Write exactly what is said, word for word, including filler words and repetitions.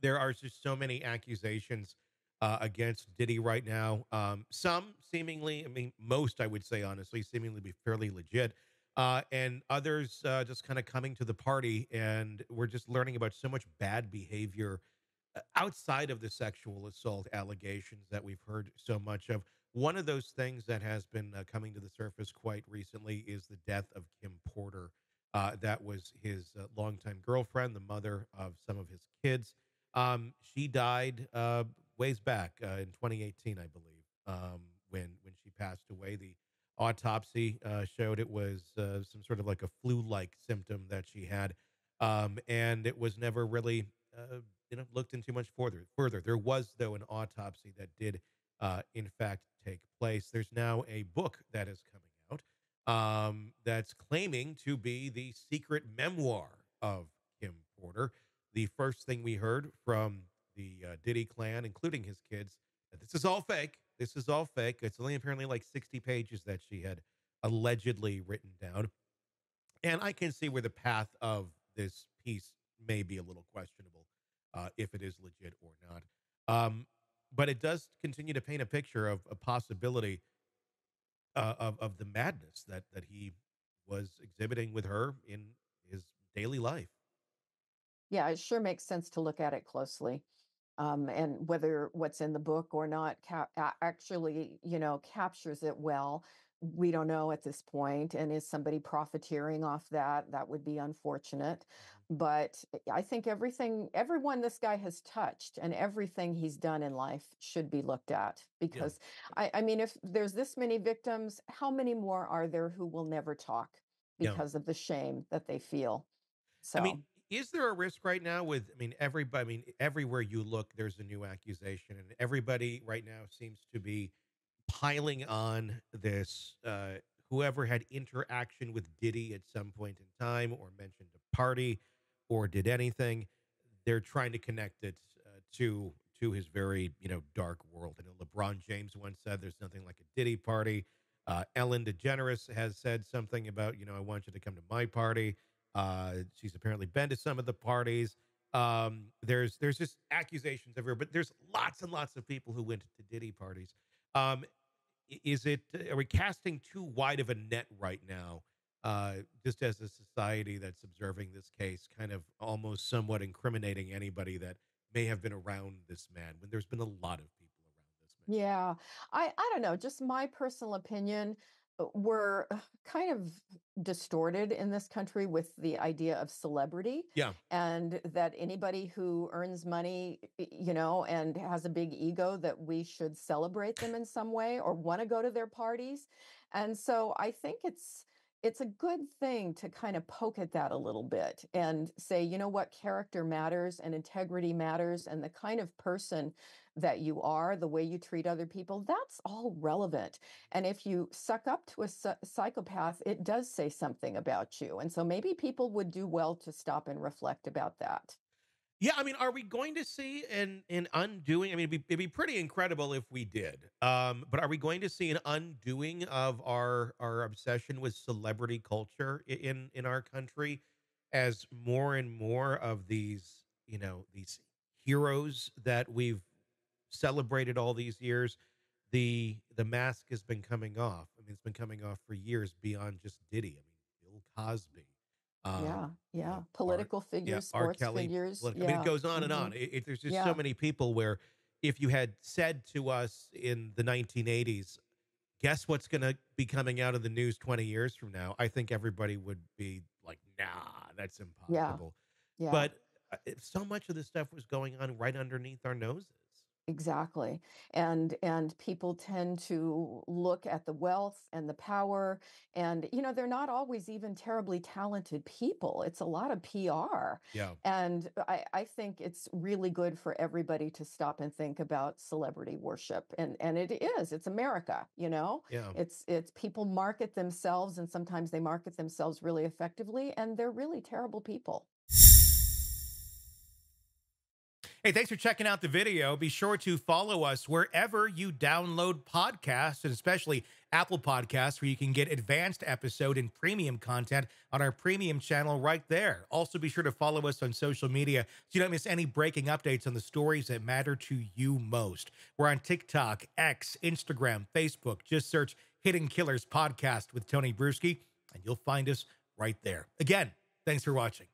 there are just so many accusations uh, against Diddy right now. Um, some seemingly, I mean, most I would say, honestly, seemingly be fairly legit. Uh, and others uh, just kind of coming to the party, and we're just learning about so much bad behavior outside of the sexual assault allegations that we've heard so much of. One of those things that has been uh, coming to the surface quite recently is the death of Kim Porter. Uh, that was his uh, longtime girlfriend, the mother of some of his kids. Um, she died uh, ways back uh, in twenty eighteen, I believe, um, when when she passed away. The autopsy uh, showed it was uh, some sort of like a flu-like symptom that she had, um, and it was never really uh, you know looked into much further. Further, there was though an autopsy that did uh, in fact take place. There's now a book that is coming out um, that's claiming to be the secret memoir of Kim Porter. The first thing we heard from the uh, Diddy clan, including his kids, that this is all fake. This is all fake. It's only apparently like sixty pages that she had allegedly written down. And I can see where the path of this piece may be a little questionable, uh, if it is legit or not. Um, but it does continue to paint a picture of a possibility uh, of, of the madness that, that he was exhibiting with her in his daily life. Yeah, it sure makes sense to look at it closely. Um, and whether what's in the book or not ca- actually, you know, captures it well, we don't know at this point. And is somebody profiteering off that? That would be unfortunate. But I think everything, everyone this guy has touched and everything he's done in life should be looked at. Because, yeah. I, I mean, if there's this many victims, how many more are there who will never talk because yeah. of the shame that they feel? So. I mean, is there a risk right now with, I mean, everybody, I mean, everywhere you look, there's a new accusation, and everybody right now seems to be piling on this, uh, whoever had interaction with Diddy at some point in time or mentioned a party or did anything, they're trying to connect it uh, to, to his very, you know, dark world. And LeBron James once said, there's nothing like a Diddy party. Uh, Ellen DeGeneres has said something about, you know, I want you to come to my party. Uh, she's apparently been to some of the parties. Um, there's there's just accusations everywhere, but there's lots and lots of people who went to Diddy parties. Um, is it, are we casting too wide of a net right now, uh, just as a society that's observing this case, kind of almost somewhat incriminating anybody that may have been around this man when there's been a lot of people around this man? Yeah, I, I don't know, just my personal opinion. We're kind of distorted in this country with the idea of celebrity, yeah, and that anybody who earns money, you know, and has a big ego, that we should celebrate them in some way or want to go to their parties. And so I think it's it's a good thing to kind of poke at that a little bit and say, you know what, character matters and integrity matters, and the kind of person that you are, the way you treat other people, that's all relevant. And if you suck up to a psych- psychopath, it does say something about you. And so maybe people would do well to stop and reflect about that. Yeah, I mean, are we going to see an, an undoing? I mean, it'd be, it'd be pretty incredible if we did. Um, but are we going to see an undoing of our our obsession with celebrity culture in in our country, as more and more of these, you know, these heroes that we've celebrated all these years, the the mask has been coming off. I mean, it's been coming off for years beyond just Diddy. I mean, Bill Cosby. Um, yeah, yeah. Political R, figures, yeah, sports Kelly, figures. Yeah. I mean, it goes on mm-hmm. and on. It, it, there's just yeah. so many people where if you had said to us in the nineteen eighties, guess what's going to be coming out of the news twenty years from now, I think everybody would be like, nah, that's impossible. Yeah. Yeah. But uh, so much of this stuff was going on right underneath our noses. Exactly. And and people tend to look at the wealth and the power, and, you know, they're not always even terribly talented people. It's a lot of P R. Yeah. And I, I think it's really good for everybody to stop and think about celebrity worship. And and it is, it's America, you know, yeah. it's it's people market themselves, and sometimes they market themselves really effectively, and they're really terrible people. Hey, thanks for checking out the video. Be sure to follow us wherever you download podcasts, and especially Apple Podcasts, where you can get advanced episode and premium content on our premium channel right there. Also, be sure to follow us on social media so you don't miss any breaking updates on the stories that matter to you most. We're on TikTok, X, Instagram, Facebook. Just search Hidden Killers Podcast with Tony Brueski, and you'll find us right there. Again, thanks for watching.